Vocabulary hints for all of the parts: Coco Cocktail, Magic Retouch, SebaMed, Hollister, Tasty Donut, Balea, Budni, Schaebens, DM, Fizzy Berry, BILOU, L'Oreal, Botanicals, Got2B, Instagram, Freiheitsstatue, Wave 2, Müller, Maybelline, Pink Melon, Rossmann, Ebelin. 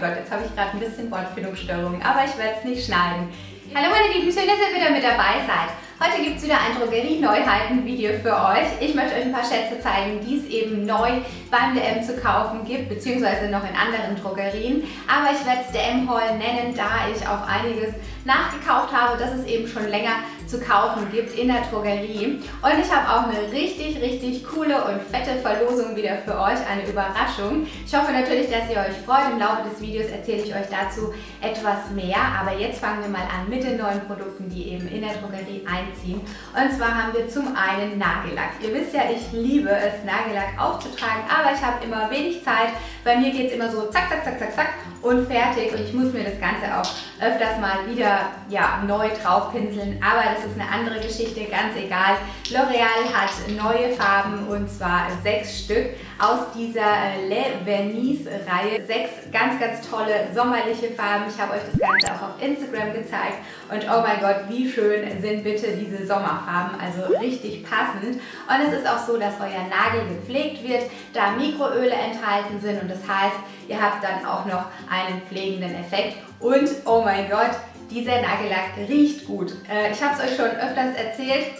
Mein Gott, jetzt habe ich gerade ein bisschen Wortfindungsstörungen, aber ich werde es nicht schneiden. Hallo meine Lieben, schön, dass ihr wieder mit dabei seid. Heute gibt es wieder ein Drogerie-Neuheiten-Video für euch. Ich möchte euch ein paar Schätze zeigen, die es eben neu beim DM zu kaufen gibt, beziehungsweise noch in anderen Drogerien. Aber ich werde es DM-Haul nennen, da ich auch einiges nachgekauft habe, das es eben schon länger zu kaufen gibt in der Drogerie. Und ich habe auch eine richtig, richtig coole und fette Verlosung wieder für euch, eine Überraschung. Ich hoffe natürlich, dass ihr euch freut. Im Laufe des Videos erzähle ich euch dazu etwas mehr. Aber jetzt fangen wir mal an mit den neuen Produkten, die eben in der Drogerie einziehen. Und zwar haben wir zum einen Nagellack. Ihr wisst ja, ich liebe es, Nagellack aufzutragen, aber ich habe immer wenig Zeit. Bei mir geht es immer so zack, zack, zack, zack, zack und fertig. Und ich muss mir das Ganze auch öfters mal wieder neu draufpinseln. Aber das ist eine andere Geschichte, ganz egal. L'Oreal hat neue Farben und zwar 6 Stück aus dieser Le Vernis Reihe. 6 ganz, ganz tolle sommerliche Farben. Ich habe euch das Ganze auch auf Instagram gezeigt. Und oh mein Gott, wie schön sind bitte diese Sommerfarben, also richtig passend. Und es ist auch so, dass euer Nagel gepflegt wird, da Mikroöle enthalten sind und das heißt, ihr habt dann auch noch einen pflegenden Effekt. Und oh mein Gott, dieser Nagellack riecht gut. Ich habe es euch schon öfters erzählt,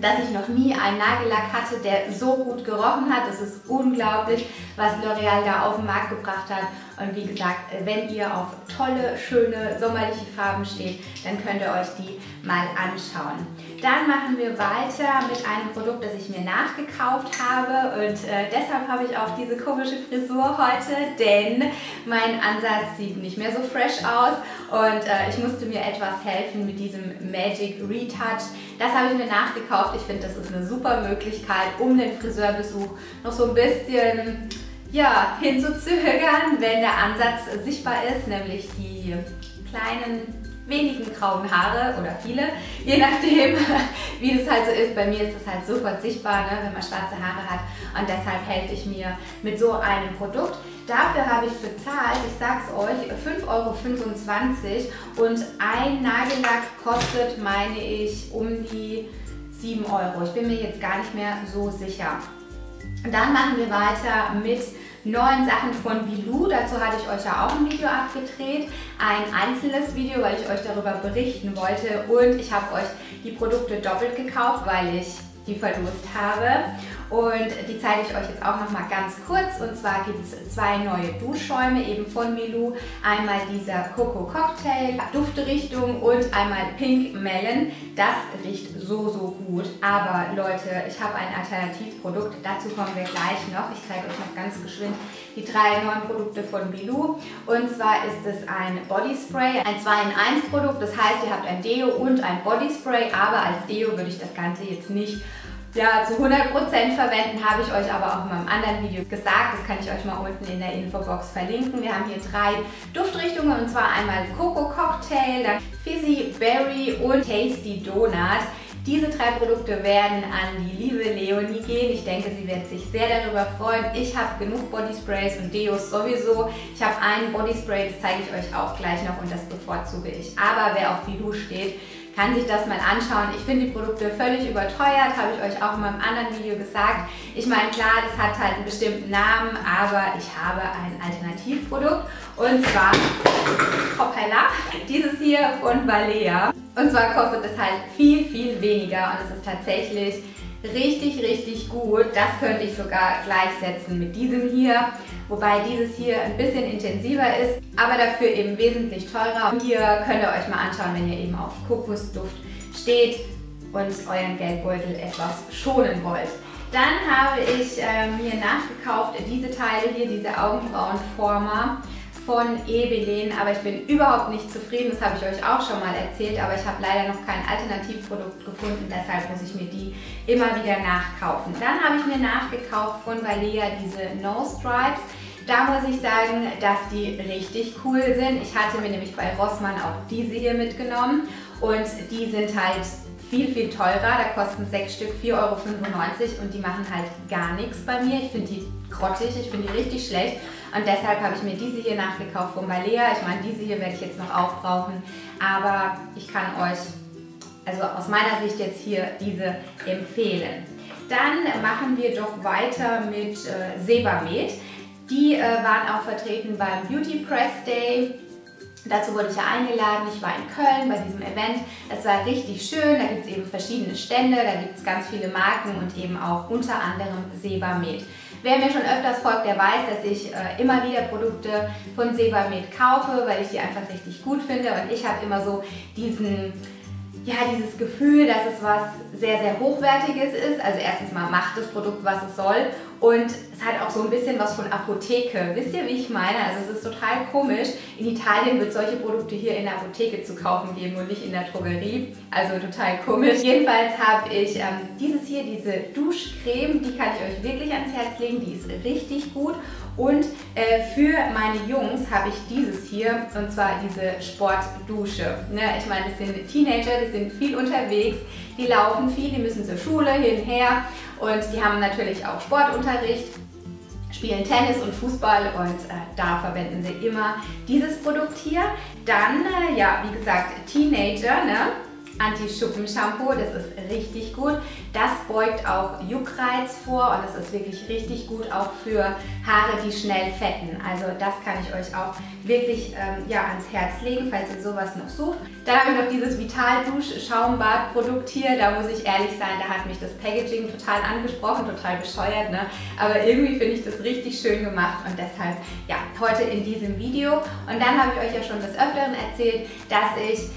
dass ich noch nie einen Nagellack hatte, der so gut gerochen hat. Das ist unglaublich, was L'Oreal da auf den Markt gebracht hat. Und wie gesagt, wenn ihr auf tolle, schöne, sommerliche Farben steht, dann könnt ihr euch die mal anschauen. Dann machen wir weiter mit einem Produkt, das ich mir nachgekauft habe. Und deshalb habe ich auch diese komische Frisur heute, denn mein Ansatz sieht nicht mehr so fresh aus. Und ich musste mir etwas helfen mit diesem Magic Retouch. Das habe ich mir nachgekauft. Ich finde, das ist eine super Möglichkeit, um den Friseurbesuch noch so ein bisschen hinzuzögern, wenn der Ansatz sichtbar ist, nämlich die kleinen, wenigen grauen Haare oder viele, je nachdem, wie das halt so ist. Bei mir ist das halt sofort sichtbar, ne, wenn man schwarze Haare hat und deshalb helfe ich mir mit so einem Produkt. Dafür habe ich bezahlt, ich sag's euch, 5,25 € und ein Nagellack kostet, meine ich, um die 7 €. Ich bin mir jetzt gar nicht mehr so sicher. Dann machen wir weiter mit neuen Sachen von BILOU. Dazu hatte ich euch ja auch ein Video abgedreht, ein einzelnes Video, weil ich euch darüber berichten wollte und ich habe euch die Produkte doppelt gekauft, weil ich die verlost habe. Und die zeige ich euch jetzt auch nochmal ganz kurz. Und zwar gibt es 2 neue Duschschäume, eben von BILOU. Einmal dieser Coco Cocktail, Duftrichtung und einmal Pink Melon. Das riecht so, so gut. Aber Leute, ich habe ein Alternativprodukt. Dazu kommen wir gleich noch. Ich zeige euch noch ganz geschwind die 3 neuen Produkte von BILOU. Und zwar ist es ein Body Spray, ein 2-in-1 Produkt. Das heißt, ihr habt ein Deo und ein Body Spray. Aber als Deo würde ich das Ganze jetzt nicht zu 100% verwenden, habe ich euch aber auch in meinem anderen Video gesagt. Das kann ich euch mal unten in der Infobox verlinken. Wir haben hier 3 Duftrichtungen und zwar einmal Coco Cocktail, dann Fizzy Berry und Tasty Donut. Diese 3 Produkte werden an die liebe Leonie gehen. Ich denke, sie wird sich sehr darüber freuen. Ich habe genug Bodysprays und Deos sowieso. Ich habe einen Bodyspray, das zeige ich euch auch gleich noch und das bevorzuge ich. Aber wer auf BILOU steht, kann sich das mal anschauen. Ich finde die Produkte völlig überteuert, habe ich euch auch in meinem anderen Video gesagt. Ich meine, klar, das hat halt einen bestimmten Namen, aber ich habe ein Alternativprodukt und zwar, hoppala, dieses hier von Balea. Und zwar kostet es halt viel, viel weniger und es ist tatsächlich richtig, richtig gut. Das könnte ich sogar gleichsetzen mit diesem hier. Wobei dieses hier ein bisschen intensiver ist, aber dafür eben wesentlich teurer. Und hier könnt ihr euch mal anschauen, wenn ihr eben auf Kokosduft steht und euren Geldbeutel etwas schonen wollt. Dann habe ich mir nachgekauft diese Teile hier, diese Augenbrauenformer von Ebelin, aber ich bin überhaupt nicht zufrieden, das habe ich euch auch schon mal erzählt, aber ich habe leider noch kein Alternativprodukt gefunden, deshalb muss ich mir die immer wieder nachkaufen. Dann habe ich mir nachgekauft von Balea diese Nose Stripes. Da muss ich sagen, dass die richtig cool sind. Ich hatte mir nämlich bei Rossmann auch diese hier mitgenommen und die sind halt viel, viel teurer. Da kosten 6 Stück 4,95 € und die machen halt gar nichts bei mir. Ich finde die grottig, ich finde die richtig schlecht. Und deshalb habe ich mir diese hier nachgekauft von Balea. Ich meine, diese hier werde ich jetzt noch aufbrauchen, aber ich kann euch, also aus meiner Sicht jetzt hier, diese empfehlen. Dann machen wir doch weiter mit SebaMed. Die waren auch vertreten beim Beauty Press Day. Dazu wurde ich ja eingeladen, ich war in Köln bei diesem Event, es war richtig schön, da gibt es eben verschiedene Stände, da gibt es ganz viele Marken und eben auch unter anderem SebaMed. Wer mir schon öfters folgt, der weiß, dass ich immer wieder Produkte von SebaMed kaufe, weil ich die einfach richtig gut finde und ich habe immer so dieses Gefühl, dass es was sehr, sehr Hochwertiges ist. Also erstens mal macht das Produkt, was es soll und es hat auch so ein bisschen was von Apotheke. Wisst ihr, wie ich meine? Also es ist total komisch. In Italien wird solche Produkte hier in der Apotheke zu kaufen geben und nicht in der Drogerie. Also total komisch. Jedenfalls habe ich diese Duschcreme, die kann ich euch wirklich ans Herz legen. Die ist richtig gut. Und für meine Jungs habe ich dieses hier, und zwar diese Sportdusche. Ne? Ich meine, das sind Teenager, die sind viel unterwegs, die laufen viel, die müssen zur Schule, hin und her. Und die haben natürlich auch Sportunterricht, spielen Tennis und Fußball und da verwenden sie immer dieses Produkt hier. Dann, wie gesagt, Teenager, ne? Anti-Schuppen-Shampoo, das ist richtig gut. Das beugt auch Juckreiz vor und es ist wirklich richtig gut auch für Haare, die schnell fetten. Also das kann ich euch auch wirklich ans Herz legen, falls ihr sowas noch sucht. Dann habe ich noch dieses Vital-Dusch-Schaumbad-Produkt hier. Da muss ich ehrlich sein, da hat mich das Packaging total angesprochen, total bescheuert, ne? Aber irgendwie finde ich das richtig schön gemacht und deshalb, ja, heute in diesem Video. Und dann habe ich euch ja schon des Öfteren erzählt, dass ich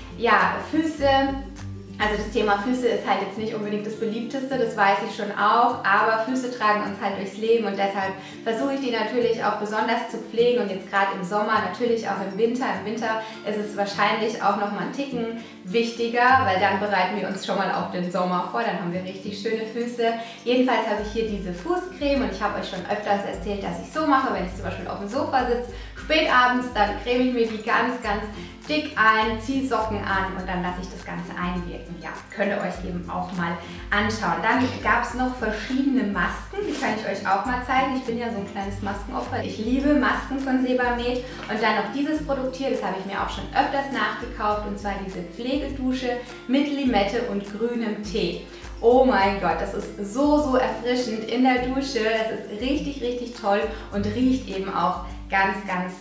Füße, also das Thema Füße ist halt jetzt nicht unbedingt das beliebteste, das weiß ich schon auch, aber Füße tragen uns halt durchs Leben und deshalb versuche ich die natürlich auch besonders zu pflegen und jetzt gerade im Sommer, natürlich auch im Winter. Im Winter ist es wahrscheinlich auch nochmal einen Ticken wichtiger, weil dann bereiten wir uns schon mal auf den Sommer vor, dann haben wir richtig schöne Füße. Jedenfalls habe ich hier diese Fußcreme und ich habe euch schon öfters erzählt, dass ich so mache, wenn ich zum Beispiel auf dem Sofa sitze, spät abends, dann creme ich mir die ganz, ganz dick ein, ziehe Socken an und dann lasse ich das Ganze einwirken. Ja, könnt ihr euch eben auch mal anschauen. Dann gab es noch verschiedene Masken, die kann ich euch auch mal zeigen. Ich bin ja so ein kleines Maskenopfer. Ich liebe Masken von SebaMed. Und dann noch dieses Produkt hier, das habe ich mir auch schon öfters nachgekauft, und zwar diese Pflegedusche mit Limette und grünem Tee. Oh mein Gott, das ist so, so erfrischend in der Dusche. Das ist richtig, richtig toll und riecht eben auch ganz, ganz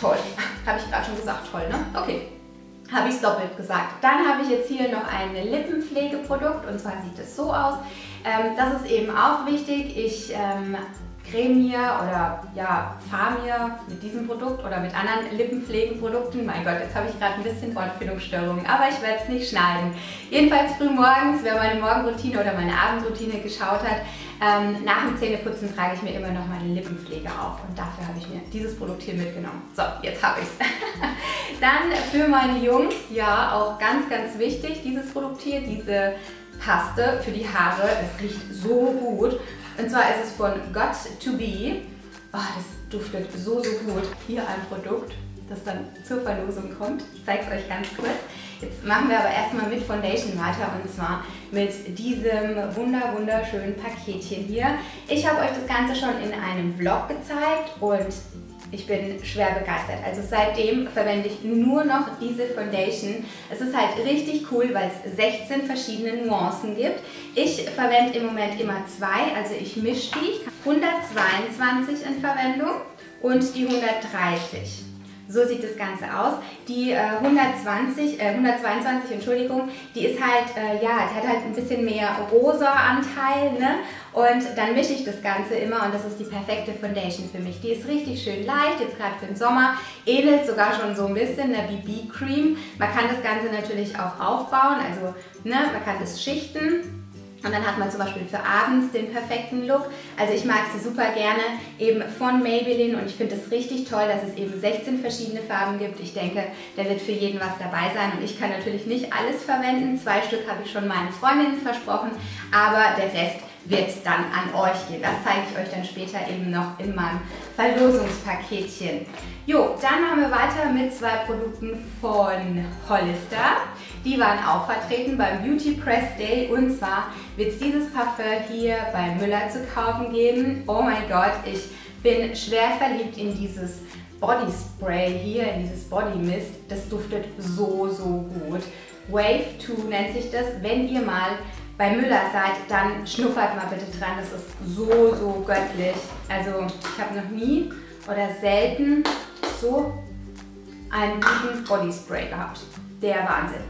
toll. Habe ich gerade schon gesagt, toll, ne? Okay, habe ich es doppelt gesagt. Dann habe ich jetzt hier noch ein Lippenpflegeprodukt und zwar sieht es so aus. Das ist eben auch wichtig. Ich creme mir oder fahre mir mit diesem Produkt oder mit anderen Lippenpflegeprodukten. Mein Gott, jetzt habe ich gerade ein bisschen Wortfindungsstörungen, aber ich werde es nicht schneiden. Jedenfalls früh morgens, wer meine Morgenroutine oder meine Abendroutine geschaut hat, nach dem Zähneputzen trage ich mir immer noch meine Lippenpflege auf und dafür habe ich mir dieses Produkt hier mitgenommen. So, jetzt habe ich es. Dann für meine Jungs, auch ganz, ganz wichtig, dieses Produkt hier, diese Paste für die Haare. Es riecht so gut. Und zwar ist es von Got2B. Oh, das duftet so, so gut. Hier ein Produkt, das dann zur Verlosung kommt. Ich zeige es euch ganz kurz. Jetzt machen wir aber erstmal mit Foundation weiter und zwar mit diesem wunderschönen Paketchen hier. Ich habe euch das Ganze schon in einem Vlog gezeigt und ich bin schwer begeistert. Also seitdem verwende ich nur noch diese Foundation. Es ist halt richtig cool, weil es 16 verschiedene Nuancen gibt. Ich verwende im Moment immer zwei, also ich mische die. 122 in Verwendung und die 130. So sieht das Ganze aus. Die 122, Entschuldigung, die ist halt, die hat halt ein bisschen mehr rosa Anteil, ne? Und dann mische ich das Ganze immer und das ist die perfekte Foundation für mich. Die ist richtig schön leicht, jetzt gerade für den Sommer, ähnelt sogar schon so ein bisschen einer BB-Cream. Man kann das Ganze natürlich auch aufbauen, also man kann das schichten. Und dann hat man zum Beispiel für abends den perfekten Look. Also ich mag sie super gerne, eben von Maybelline. Und ich finde es richtig toll, dass es eben 16 verschiedene Farben gibt. Ich denke, da wird für jeden was dabei sein. Und ich kann natürlich nicht alles verwenden. 2 Stück habe ich schon meinen Freundinnen versprochen. Aber der Rest wird dann an euch gehen. Das zeige ich euch dann später eben noch in meinem Verlosungspaketchen. Jo, dann machen wir weiter mit 2 Produkten von Hollister. Die waren auch vertreten beim Beauty Press Day und zwar wird es dieses Parfum hier bei Müller zu kaufen geben. Oh mein Gott, ich bin schwer verliebt in dieses Body Spray hier, in dieses Body Mist. Das duftet so, so gut. Wave 2 nennt sich das, wenn ihr mal bei Müller seid, dann schnuppert mal bitte dran. Das ist so, so göttlich. Also ich habe noch nie oder selten so einen guten Body Spray gehabt. Der Wahnsinn.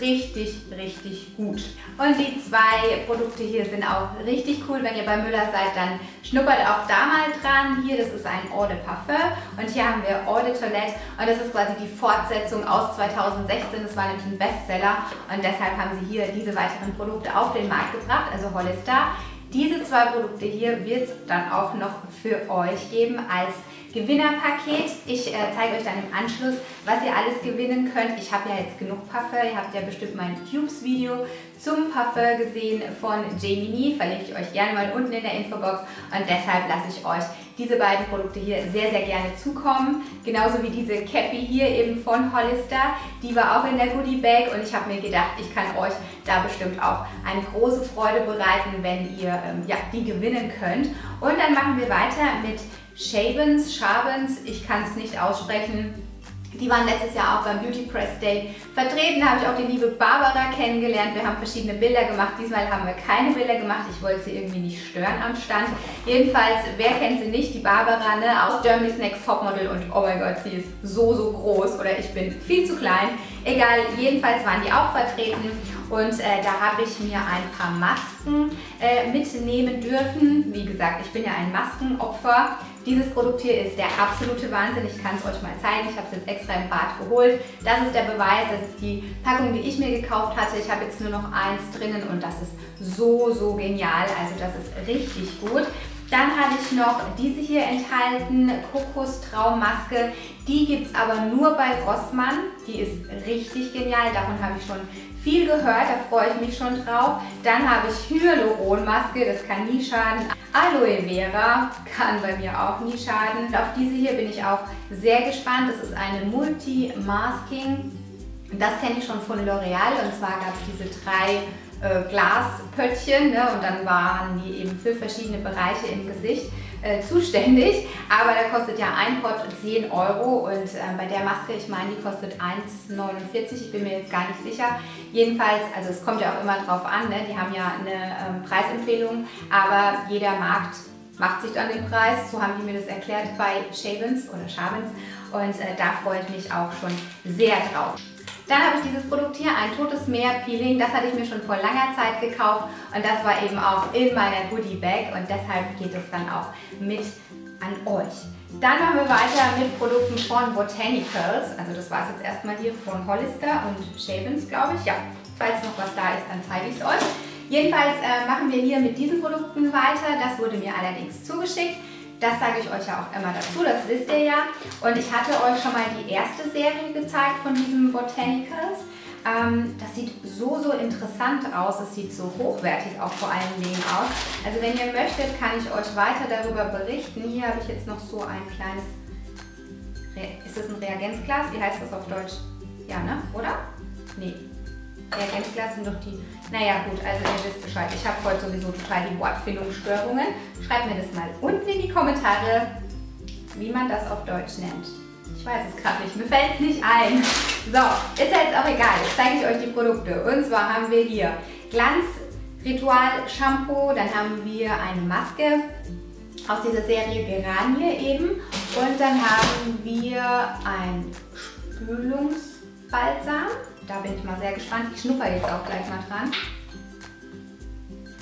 Richtig, richtig gut. Und die zwei Produkte hier sind auch richtig cool. Wenn ihr bei Müller seid, dann schnuppert auch da mal dran. Hier, das ist ein Eau de Parfum und hier haben wir Eau de Toilette und das ist quasi die Fortsetzung aus 2016. Das war nämlich ein Bestseller und deshalb haben sie hier diese weiteren Produkte auf den Markt gebracht, also Hollister. Diese zwei Produkte hier wird es dann auch noch für euch geben als Gewinnerpaket. Ich zeige euch dann im Anschluss, was ihr alles gewinnen könnt. Ich habe ja jetzt genug Parfum. Ihr habt ja bestimmt mein Tubes-Video zum Parfum gesehen von Gemini. Verlinke ich euch gerne mal unten in der Infobox. Und deshalb lasse ich euch diese beiden Produkte hier sehr, sehr gerne zukommen. Genauso wie diese Cappy hier eben von Hollister. Die war auch in der Goodie-Bag und ich habe mir gedacht, ich kann euch da bestimmt auch eine große Freude bereiten, wenn ihr die gewinnen könnt. Und dann machen wir weiter mit Schaebens, ich kann es nicht aussprechen. Die waren letztes Jahr auch beim Beauty Press Day vertreten. Da habe ich auch die liebe Barbara kennengelernt. Wir haben verschiedene Bilder gemacht. Diesmal haben wir keine Bilder gemacht. Ich wollte sie irgendwie nicht stören am Stand. Jedenfalls, wer kennt sie nicht? Die Barbara, ne? Aus Germany's Next Topmodel. Und oh mein Gott, sie ist so, so groß. Oder ich bin viel zu klein. Egal, jedenfalls waren die auch vertreten. Und da habe ich mir ein paar Masken mitnehmen dürfen. Wie gesagt, ich bin ja ein Maskenopfer. Dieses Produkt hier ist der absolute Wahnsinn. Ich kann es euch mal zeigen. Ich habe es jetzt extra im Bad geholt. Das ist der Beweis. Das ist die Packung, die ich mir gekauft hatte. Ich habe jetzt nur noch eins drinnen und das ist so, so genial. Also das ist richtig gut. Dann hatte ich noch diese hier enthalten, Kokostraummaske. Die gibt es aber nur bei Rossmann. Die ist richtig genial. Davon habe ich schon viel gehört. Da freue ich mich schon drauf. Dann habe ich Hyaluronmaske. Das kann nie schaden. Aloe Vera kann bei mir auch nie schaden. Und auf diese hier bin ich auch sehr gespannt. Das ist eine Multi-Masking. Das kenne ich schon von L'Oreal. Und zwar gab es diese drei Glaspöttchen, ne? Und dann waren die eben für verschiedene Bereiche im Gesicht zuständig, aber da kostet ja ein Pot 10 Euro und bei der Maske, ich meine, die kostet 1,49, ich bin mir jetzt gar nicht sicher. Jedenfalls, also es kommt ja auch immer drauf an, ne? Die haben ja eine Preisempfehlung, aber jeder Markt macht sich dann den Preis, so haben die mir das erklärt bei Schaebens und da freue ich mich auch schon sehr drauf. Dann habe ich dieses Produkt hier, ein Totes Meer Peeling, das hatte ich mir schon vor langer Zeit gekauft und das war eben auch in meiner Goodie Bag und deshalb geht es dann auch mit an euch. Dann machen wir weiter mit Produkten von Botanicals, also das war es jetzt erstmal hier von Hollister und Schaebens, glaube ich. Ja, falls noch was da ist, dann zeige ich es euch. Jedenfalls machen wir hier mit diesen Produkten weiter, das wurde mir allerdings zugeschickt. Das sage ich euch ja auch immer dazu, das wisst ihr ja. Und ich hatte euch schon mal die erste Serie gezeigt von diesem Botanicals. Das sieht so, so interessant aus. Es sieht so hochwertig auch vor allen Dingen aus. Also wenn ihr möchtet, kann ich euch weiter darüber berichten. Hier habe ich jetzt noch so ein kleines... Ist das ein Reagenzglas? Wie heißt das auf Deutsch? Ja, ne? Oder? Nee. Reagenzglas sind doch die... Naja gut, also ihr wisst Bescheid. Ich habe heute sowieso total die Wortfindungsstörungen. Schreibt mir das mal unten in die Kommentare, wie man das auf Deutsch nennt. Ich weiß es gerade nicht, mir fällt es nicht ein. So, ist ja jetzt auch egal. Jetzt zeige ich euch die Produkte. Und zwar haben wir hier Glanz Ritual Shampoo. Dann haben wir eine Maske aus dieser Serie Geranie eben. Und dann haben wir ein Spülungsbalsam. Da bin ich mal sehr gespannt. Ich schnupper jetzt auch gleich mal dran.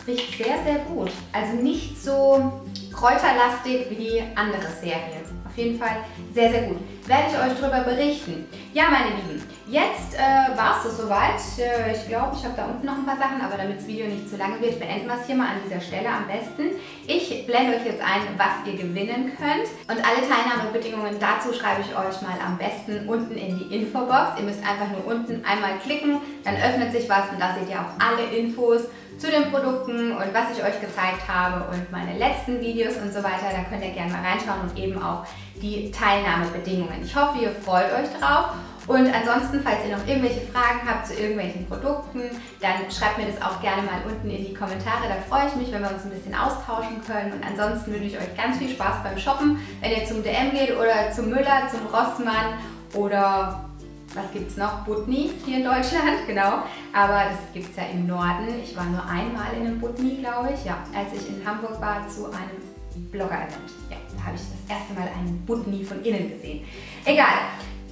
Riecht sehr, sehr gut. Also nicht so kräuterlastig wie die andere Serie. Auf jeden Fall sehr, sehr gut. Werde ich euch darüber berichten. Ja, meine Lieben, jetzt war es das soweit. Ich glaube, ich habe da unten noch ein paar Sachen, aber damit das Video nicht zu lange wird, beenden wir es hier mal an dieser Stelle am besten. Ich blende euch jetzt ein, was ihr gewinnen könnt. Und alle Teilnahmebedingungen dazu schreibe ich euch mal am besten unten in die Infobox. Ihr müsst einfach nur unten einmal klicken, dann öffnet sich was und da seht ihr auch alle Infos zu den Produkten und was ich euch gezeigt habe und meine letzten Videos und so weiter. Da könnt ihr gerne mal reinschauen und eben auch die Teilnahmebedingungen. Ich hoffe, ihr freut euch drauf. Und ansonsten, falls ihr noch irgendwelche Fragen habt zu irgendwelchen Produkten, dann schreibt mir das auch gerne mal unten in die Kommentare. Da freue ich mich, wenn wir uns ein bisschen austauschen können. Und ansonsten wünsche ich euch ganz viel Spaß beim Shoppen, wenn ihr zum DM geht oder zum Müller, zum Rossmann oder Was gibt es noch? Budni hier in Deutschland, genau. Aber das gibt es ja im Norden. Ich war nur einmal in einem Budni, glaube ich. Ja, als ich in Hamburg war zu einem Blogger-Event. Ja, da habe ich das erste Mal einen Budni von innen gesehen. Egal.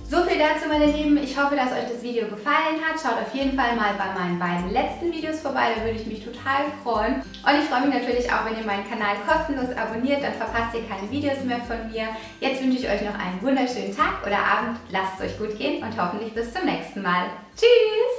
So viel dazu, meine Lieben. Ich hoffe, dass euch das Video gefallen hat. Schaut auf jeden Fall mal bei meinen beiden letzten Videos vorbei, da würde ich mich total freuen. Und ich freue mich natürlich auch, wenn ihr meinen Kanal kostenlos abonniert, dann verpasst ihr keine Videos mehr von mir. Jetzt wünsche ich euch noch einen wunderschönen Tag oder Abend. Lasst es euch gut gehen und hoffentlich bis zum nächsten Mal. Tschüss!